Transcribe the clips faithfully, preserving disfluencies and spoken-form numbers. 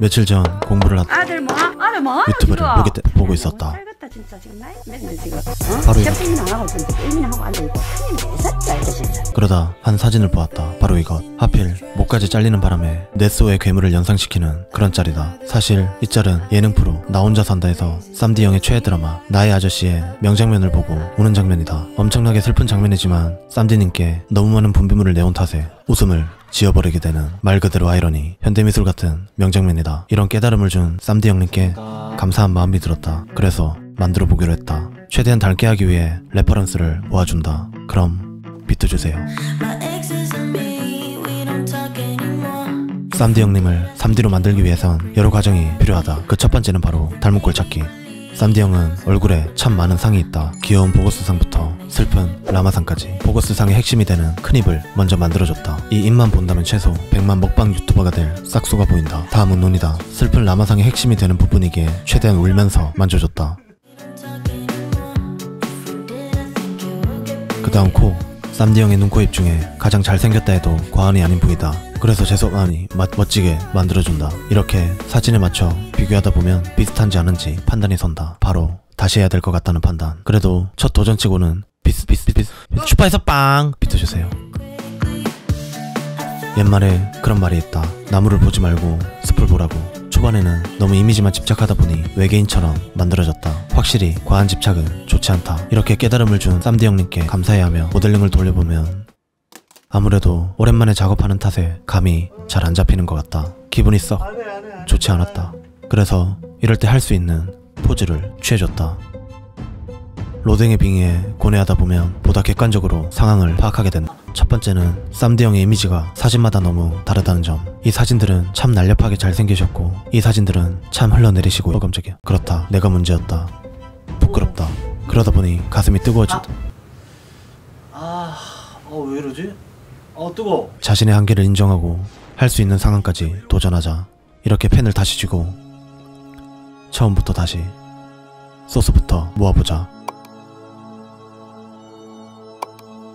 며칠 전 공부를 하다 아들 뭐? 아들 뭐? 유튜브를 보게 되, 보고 있었다. 알겠다, 진짜 지금 나이 맨날 지금. 어? 바로 이거. 그러다 한 사진을 보았다. 바로 이것. 하필 목까지 잘리는 바람에 내 속의 괴물을 연상시키는 그런 짤이다. 사실 이 짤은 예능 프로 나 혼자 산다에서 쌈디 형의 최애 드라마 나의 아저씨의 명장면을 보고 우는 장면이다. 엄청나게 슬픈 장면이지만 쌈디님께 너무 많은 분비물을 내온 탓에 웃음을 지어버리게 되는 말 그대로 아이러니, 현대미술 같은 명장면이다. 이런 깨달음을 준 쌈디 형님께 감사한 마음이 들었다. 그래서 만들어 보기로 했다. 최대한 닮게 하기 위해 레퍼런스를 모아준다. 그럼 비트 주세요. 쌈디 형님을 삼디로 만들기 위해선 여러 과정이 필요하다. 그 첫 번째는 바로 닮은 꼴 찾기. 쌈디 형은 얼굴에 참 많은 상이 있다. 귀여운 보거스상부터 슬픈 라마상까지. 보거스상의 핵심이 되는 큰 입을 먼저 만들어줬다. 이 입만 본다면 최소 백만 먹방 유튜버가 될 싹수가 보인다. 다음은 눈이다. 슬픈 라마상의 핵심이 되는 부분이기에 최대한 울면서 만져줬다. 그 다음 코. 쌈디 형의 눈, 코, 입 중에 가장 잘생겼다 해도 과언이 아닌 부위다. 그래서 재수 많이 멋지게 만들어준다. 이렇게 사진에 맞춰 비교하다 보면 비슷한지 않은지 판단이 선다. 바로 다시 해야 될 것 같다는 판단. 그래도 첫 도전치고는 비스 비스 비스 슈퍼에서 빵! 비트 주세요. 옛말에 그런 말이 있다. 나무를 보지 말고 숲을 보라고. 초반에는 너무 이미지만 집착하다 보니 외계인처럼 만들어졌다. 확실히 과한 집착은 좋지 않다. 이렇게 깨달음을 준 쌈디 형님께 감사해하며 모델링을 돌려보면 아무래도 오랜만에 작업하는 탓에 감이 잘 안 잡히는 것 같다. 기분이 썩 좋지 않았다. 그래서 이럴 때 할 수 있는 포즈를 취해줬다. 로댕의 빙의에 고뇌하다 보면 보다 객관적으로 상황을 파악하게 된다. 첫 번째는 쌈디 형의 이미지가 사진마다 너무 다르다는 점. 이 사진들은 참 날렵하게 잘생기셨고 이 사진들은 참 흘러내리시고. 어, 깜짝이야. 그렇다. 내가 문제였다. 부끄럽다. 그러다 보니 가슴이 뜨거워진다. 아, 어, 왜 이러지? 어, 뜨거워. 자신의 한계를 인정하고 할 수 있는 상황까지 도전하자. 이렇게 펜을 다시 쥐고 처음부터 다시 소스부터 모아보자.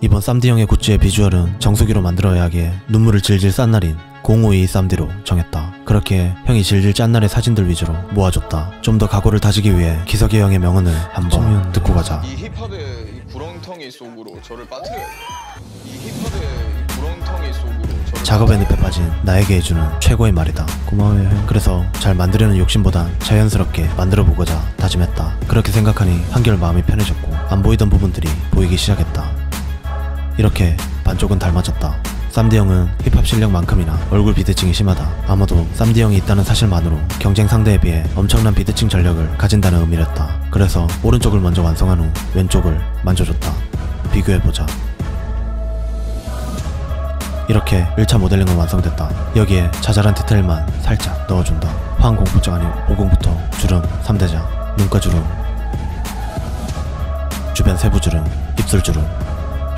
이번 쌈디 형의 굿즈의 비주얼은 정수기로 만들어야 하기에 눈물을 질질 싼 날인 공오이이 쌈디로 정했다. 그렇게 형이 질질 짠 날의 사진들 위주로 모아줬다. 좀 더 각오를 다지기 위해 기석이 형의 명언을 한번 듣고 가자. 이 힙합의 이 구렁텅이 속으로 저를 빠뜨려야 돼. 이 힙합의 이 구렁텅이 속으로 저를 작업의 늪에 빠진 나에게 해주는 최고의 말이다. 고마워요 형. 그래서 잘 만들려는 욕심보단 자연스럽게 만들어보고자 다짐했다. 그렇게 생각하니 한결 마음이 편해졌고 안 보이던 부분들이 보이기 시작했다. 이렇게 반쪽은 닮아졌다. 쌈디 형은 힙합 실력만큼이나 얼굴 비대칭이 심하다. 아마도 쌈디 형이 있다는 사실만으로 경쟁 상대에 비해 엄청난 비대칭 전력을 가진다는 의미였다. 그래서 오른쪽을 먼저 완성한 후 왼쪽을 만져줬다. 비교해보자. 이렇게 일차 모델링은 완성됐다. 여기에 자잘한 디테일만 살짝 넣어준다. 황공포증 아닌 오공부터 주름, 삼대장, 눈가 주름, 주변 세부 주름, 입술 주름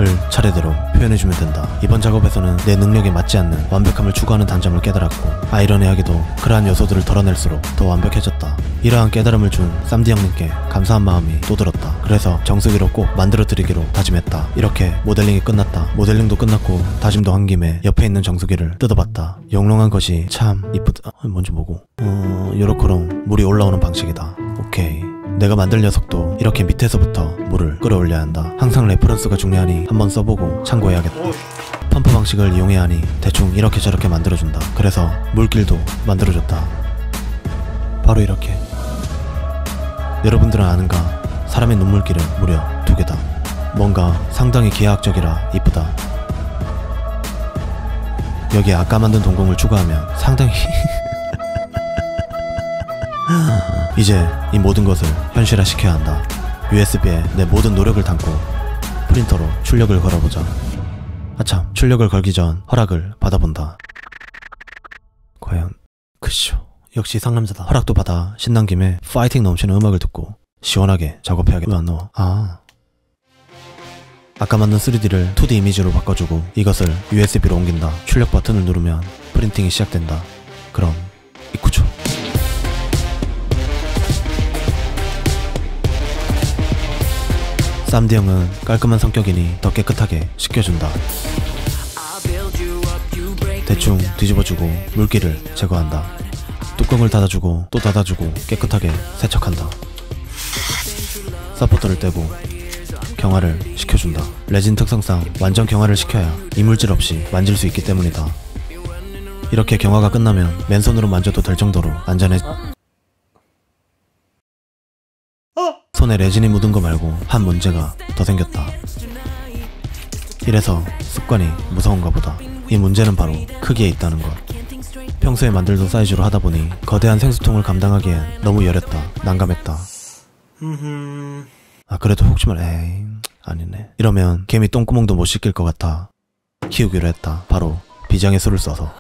을 차례대로 표현해주면 된다. 이번 작업에서는 내 능력에 맞지 않는 완벽함을 추구하는 단점을 깨달았고 아이러니하게도 그러한 요소들을 덜어낼수록 더 완벽해졌다. 이러한 깨달음을 준 쌈디 형님께 감사한 마음이 또 들었다. 그래서 정수기로 꼭 만들어드리기로 다짐했다. 이렇게 모델링이 끝났다. 모델링도 끝났고 다짐도 한 김에 옆에 있는 정수기를 뜯어봤다. 영롱한 것이 참 이쁘다. 뭔지 뭐고? 어... 요렇게롱 물이 올라오는 방식이다. 오케이. 내가 만들 녀석도 이렇게 밑에서부터 물을 끌어올려야 한다. 항상 레퍼런스가 중요하니 한번 써보고 참고해야겠다. 펌프 방식을 이용해야 하니 대충 이렇게 저렇게 만들어준다. 그래서 물길도 만들어줬다. 바로 이렇게. 여러분들은 아는가? 사람의 눈물길은 무려 두 개다. 뭔가 상당히 기하학적이라 이쁘다. 여기에 아까 만든 동공을 추가하면 상당히... 이제 이 모든 것을 현실화시켜야 한다. 유에스비에 내 모든 노력을 담고 프린터로 출력을 걸어보자. 아참, 출력을 걸기 전 허락을 받아본다. 과연... 그쇼... 역시 상남자다. 허락도 받아 신난 김에 파이팅 넘치는 음악을 듣고 시원하게 작업해야겠다. 왜 안 나와? 아... 아까 만든 쓰리디를 투디 이미지로 바꿔주고 이것을 유에스비로 옮긴다. 출력 버튼을 누르면 프린팅이 시작된다. 그럼 입구죠. 쌈디 형은 깔끔한 성격이니 더 깨끗하게 씻겨준다. 대충 뒤집어주고 물기를 제거한다. 뚝 뚜껑을 닫아주고 또 닫아주고 깨끗하게 세척한다. 사포터를 떼고 경화를 시켜준다. 레진 특성상 완전 경화를 시켜야 이물질 없이 만질 수 있기 때문이다. 이렇게 경화가 끝나면 맨손으로 만져도 될 정도로 안전해. 손에 레진이 묻은 거 말고 한 문제가 더 생겼다. 이래서 습관이 무서운가 보다. 이 문제는 바로 크기에 있다는 것. 평소에 만들던 사이즈로 하다 보니 거대한 생수통을 감당하기엔 너무 여렸다. 난감했다. 아 그래도 혹시만 에이 아니네 이러면 개미 똥구멍도 못 씻길 것 같아 키우기로 했다. 바로 비장의 수를 써서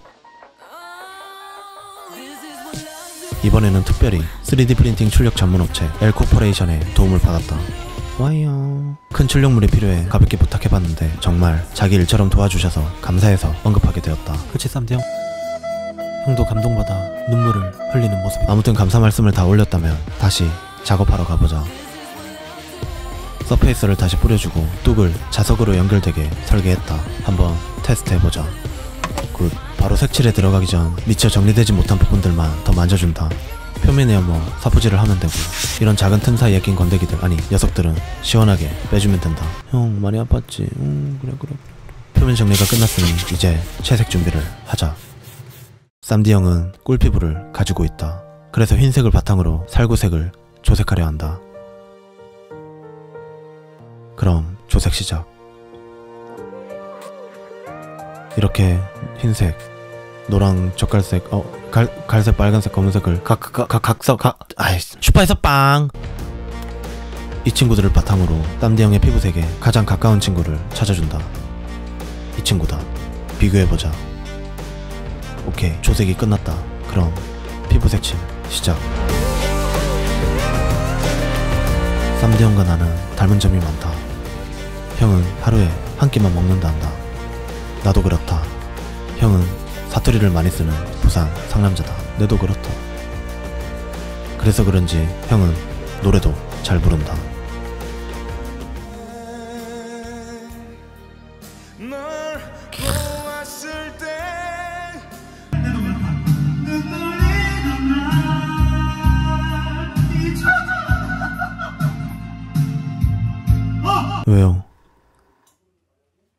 이번에는 특별히 쓰리디 프린팅 출력 전문 업체 L 코퍼레이션의 도움을 받았다. 와이요. 큰 출력물이 필요해 가볍게 부탁해봤는데 정말 자기 일처럼 도와주셔서 감사해서 언급하게 되었다. 그치 쌈디 형? 형도 감동받아 눈물을 흘리는 모습. 아무튼 감사 말씀을 다 올렸다면 다시 작업하러 가보자. 서페이스를 다시 뿌려주고 뚝을 자석으로 연결되게 설계했다. 한번 테스트해보자. 굿. 바로 색칠에 들어가기 전 미처 정리되지 못한 부분들만 더 만져준다. 표면에야 뭐 사포질을 하면 되고 이런 작은 틈 사이에 낀 건데기들 아니 녀석들은 시원하게 빼주면 된다. 형 많이 아팠지? 음 그래 그래 표면 정리가 끝났으니 이제 채색 준비를 하자. 쌈디 형은 꿀피부를 가지고 있다. 그래서 흰색을 바탕으로 살구색을 조색하려 한다. 그럼 조색 시작. 이렇게 흰색, 노랑, 적갈색, 어, 갈, 갈색, 빨간색, 검은색을 각, 각, 각, 각석, 각, 아이, 슈퍼에서 빵! 이 친구들을 바탕으로 쌈디 형의 피부색에 가장 가까운 친구를 찾아준다. 이 친구다. 비교해보자. 오케이, 조색이 끝났다. 그럼 피부색 칠 시작. 쌈디 형과 나는 닮은 점이 많다. 형은 하루에 한 끼만 먹는다 한다. 나도 그렇다. 형은 사투리를 많이 쓰는 부산 상남자다. 내도 그렇다. 그래서 그런지 형은 노래도 잘 부른다. 왜요?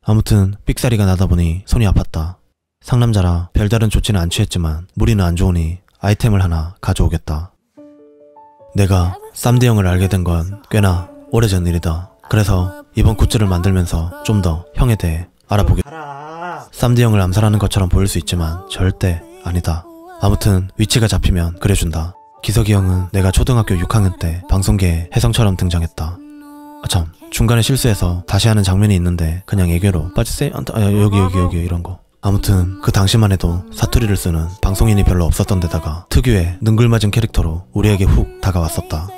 아무튼 삑사리가 나다보니 손이 아팠다. 상남자라 별다른 조치는 안 취했지만 무리는 안 좋으니 아이템을 하나 가져오겠다. 내가 쌈디 형을 알게 된 건 꽤나 오래전 일이다. 그래서 이번 굿즈를 만들면서 좀 더 형에 대해 알아보게. 쌈디 형을 암살하는 것처럼 보일 수 있지만 절대 아니다. 아무튼 위치가 잡히면 그려준다. 기석이 형은 내가 초등학교 육 학년 때 방송계에 혜성처럼 등장했다. 아참 중간에 실수해서 다시 하는 장면이 있는데 그냥 애교로 빠지세요? 아, 여기 여기 여기 이런거. 아무튼 그 당시만 해도 사투리를 쓰는 방송인이 별로 없었던 데다가 특유의 능글맞은 캐릭터로 우리에게 훅 다가왔었다.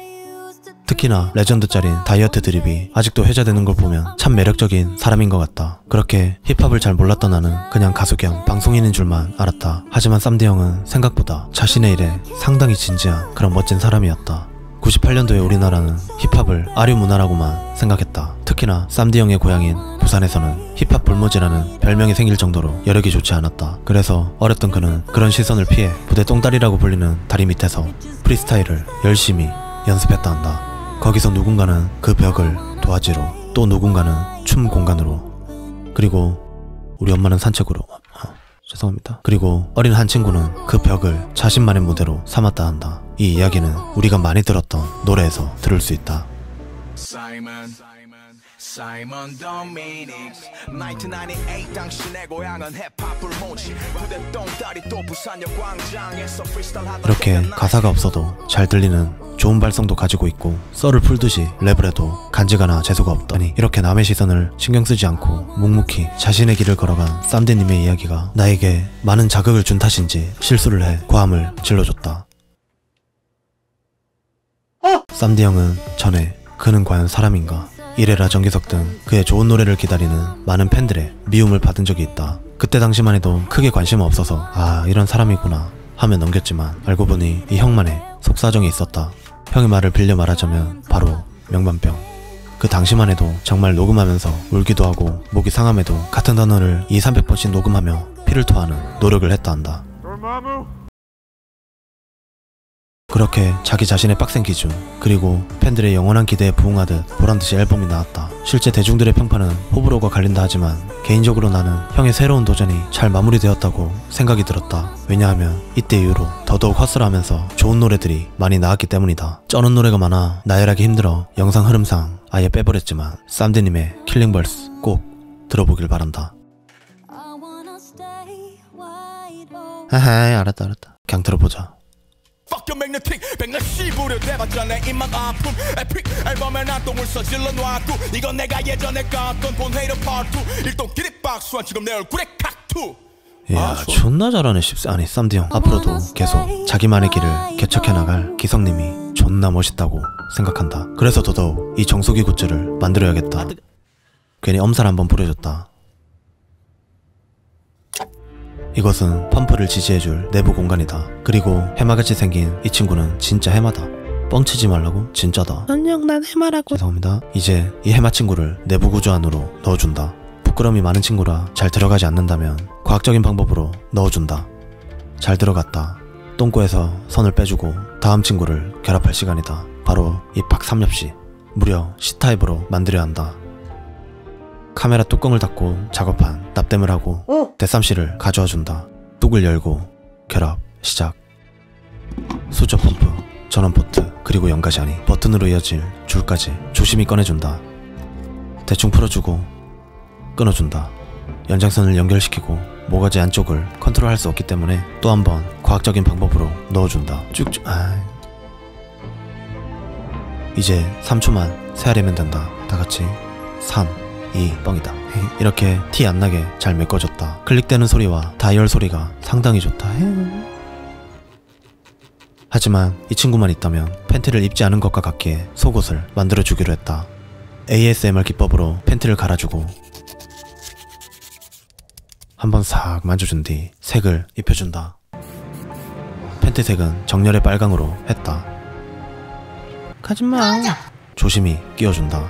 특히나 레전드짜린 다이어트 드립이 아직도 회자되는 걸 보면 참 매력적인 사람인 것 같다. 그렇게 힙합을 잘 몰랐던 나는 그냥 가수 겸 방송인인 줄만 알았다. 하지만 쌈디 형은 생각보다 자신의 일에 상당히 진지한 그런 멋진 사람이었다. 구십팔 년도에 우리나라는 힙합을 아류 문화라고만 생각했다. 특히나 쌈디 형의 고향인 부산에서는 힙합 불모지라는 별명이 생길 정도로 여력이 좋지 않았다. 그래서 어렸던 그는 그런 시선을 피해 부대 똥다리라고 불리는 다리 밑에서 프리스타일을 열심히 연습했다 한다. 거기서 누군가는 그 벽을 도화지로 또 누군가는 춤 공간으로 그리고 우리 엄마는 산책으로 아, 죄송합니다. 그리고 어린 한 친구는 그 벽을 자신만의 무대로 삼았다 한다. 이 이야기는 우리가 많이 들었던 노래에서 들을 수 있다. 이렇게 가사가 없어도 잘 들리는 좋은 발성도 가지고 있고 썰을 풀듯이 랩을 해도 간지가나 재수가 없다니 이렇게 남의 시선을 신경 쓰지 않고 묵묵히 자신의 길을 걸어간 쌈디님의 이야기가 나에게 많은 자극을 준 탓인지 실수를 해 고함을 질러줬다. 쌈디 형은 전에 그는 과연 사람인가? 이래라 정기석 등 그의 좋은 노래를 기다리는 많은 팬들의 미움을 받은 적이 있다. 그때 당시만 해도 크게 관심 없어서 아 이런 사람이구나 하며 넘겼지만 알고 보니 이 형만의 속사정이 있었다. 형의 말을 빌려 말하자면 바로 명반병. 그 당시만 해도 정말 녹음하면서 울기도 하고 목이 상함에도 같은 단어를 이삼백 번씩 녹음하며 피를 토하는 노력을 했다 한다. 그렇게 자기 자신의 빡센 기준 그리고 팬들의 영원한 기대에 부응하듯 보란듯이 앨범이 나왔다. 실제 대중들의 평판은 호불호가 갈린다 하지만 개인적으로 나는 형의 새로운 도전이 잘 마무리되었다고 생각이 들었다. 왜냐하면 이때 이후로 더더욱 헛슬하면서 좋은 노래들이 많이 나왔기 때문이다. 쩌는 노래가 많아 나열하기 힘들어 영상 흐름상 아예 빼버렸지만 쌈디님의 킬링벌스 꼭 들어보길 바란다. 하하 알았다 알았다 그냥 들어보자. 이야 존나 잘하네. 십세 아니 쌈디 형 앞으로도 계속 자기만의 길을 개척해나갈 기석님이 존나 멋있다고 생각한다. 그래서 더더욱 이 정수기 굿즈를 만들어야겠다. 괜히 엄살 한번 부려줬다. 이것은 펌프를 지지해줄 내부 공간이다. 그리고 해마같이 생긴 이 친구는 진짜 해마다. 뻥치지 말라고? 진짜다. 안녕 난 해마라고. 죄송합니다. 이제 이 해마 친구를 내부 구조 안으로 넣어준다. 부끄럼이 많은 친구라 잘 들어가지 않는다면 과학적인 방법으로 넣어준다. 잘 들어갔다. 똥꼬에서 선을 빼주고 다음 친구를 결합할 시간이다. 바로 이 박삼엽씨. 무려 C타입으로 만들어야 한다. 카메라 뚜껑을 닫고 작업한 납땜을 하고 어? 대쌈씨를 가져와준다. 뚝을 열고 결합 시작. 수저 펌프, 전원 포트, 그리고 연가시하니 버튼으로 이어질 줄까지 조심히 꺼내준다. 대충 풀어주고 끊어준다. 연장선을 연결시키고 모가지 안쪽을 컨트롤할 수 없기 때문에 또 한 번 과학적인 방법으로 넣어준다. 쭉쭉 아... 이제 삼 초만 세아리면 된다. 다같이 삼 이 뻥이다. 이렇게 티 안나게 잘 메꿔줬다. 클릭되는 소리와 다이얼 소리가 상당히 좋다. 하지만 이 친구만 있다면 팬티를 입지 않은 것과 같기에 속옷을 만들어주기로 했다. 에이에스엠알 기법으로 팬티를 갈아주고 한번 싹 만져준 뒤 색을 입혀준다. 팬티 색은 정렬의 빨강으로 했다. 가지마. 조심히 끼워준다.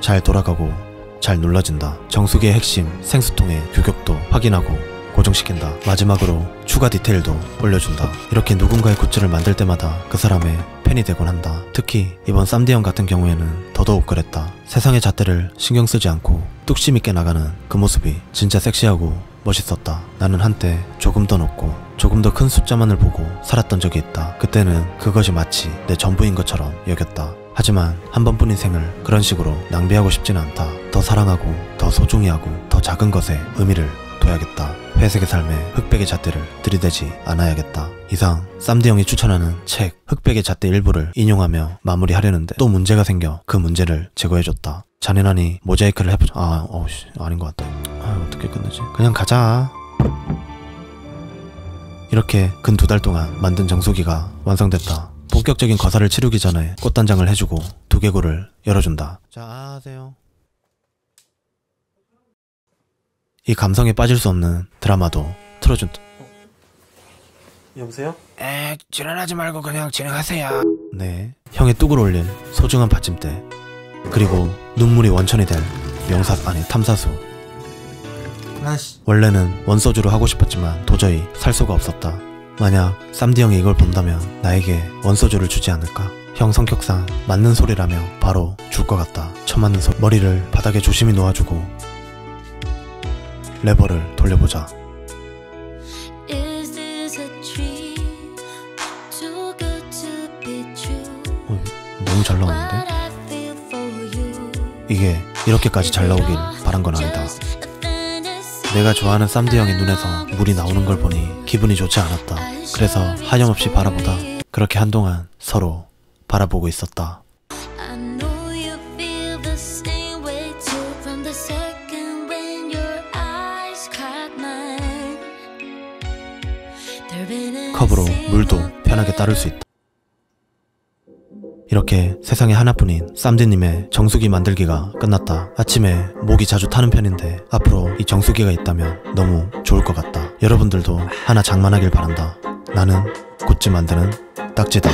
잘 돌아가고 잘 눌러진다. 정수기의 핵심 생수통의 규격도 확인하고 고정시킨다. 마지막으로 추가 디테일도 올려준다. 이렇게 누군가의 굿즈를 만들 때마다 그 사람의 팬이 되곤 한다. 특히 이번 쌈디 형 같은 경우에는 더더욱 그랬다. 세상의 잣대를 신경 쓰지 않고 뚝심 있게 나가는 그 모습이 진짜 섹시하고 멋있었다. 나는 한때 조금 더 높고 조금 더 큰 숫자만을 보고 살았던 적이 있다. 그때는 그것이 마치 내 전부인 것처럼 여겼다. 하지만 한 번뿐인 생을 그런 식으로 낭비하고 싶지는 않다. 더 사랑하고 더 소중히 하고 더 작은 것에 의미를 둬야겠다. 회색의 삶에 흑백의 잣대를 들이대지 않아야겠다. 이상 쌈디 형이 추천하는 책 흑백의 잣대 일부를 인용하며 마무리하려는데 또 문제가 생겨 그 문제를 제거해줬다. 잔인하니 모자이크를 해보자. 아 어우씨 아닌 것 같다. 아 어떻게 끝내지. 그냥 가자. 이렇게 근 두 달 동안 만든 정수기가 완성됐다. 본격적인 거사를 치르기 전에 꽃단장을 해주고 두개골을 열어준다. 자, 아세요. 이 감성에 빠질 수 없는 드라마도 틀어준다. 어? 여보세요? 에, 지랄하지 말고 그냥 진행하세요. 네, 형의 뚝을 올릴 소중한 받침대 그리고 눈물이 원천이 될 명사 아니 탐사수. 아이씨. 원래는 원소주로 하고 싶었지만 도저히 살 수가 없었다. 만약 쌈디 형이 이걸 본다면 나에게 원소주를 주지 않을까? 형 성격상 맞는 소리라며 바로 줄 것 같다. 처맞는 소리. 머리를 바닥에 조심히 놓아주고 레버를 돌려보자. 어, 너무 잘 나오는데? 이게 이렇게까지 잘 나오길 바란 건 아니다. 내가 좋아하는 쌈디 형의 눈에서 물이 나오는 걸 보니 기분이 좋지 않았다. 그래서 하염없이 바라보다 그렇게 한동안 서로 바라보고 있었다. 컵으로 물도 편하게 따를 수 있다. 이렇게 세상에 하나뿐인 쌈디님의 정수기 만들기가 끝났다. 아침에 목이 자주 타는 편인데 앞으로 이 정수기가 있다면 너무 좋을 것 같다. 여러분들도 하나 장만하길 바란다. 나는 굿즈 만드는 딱지다.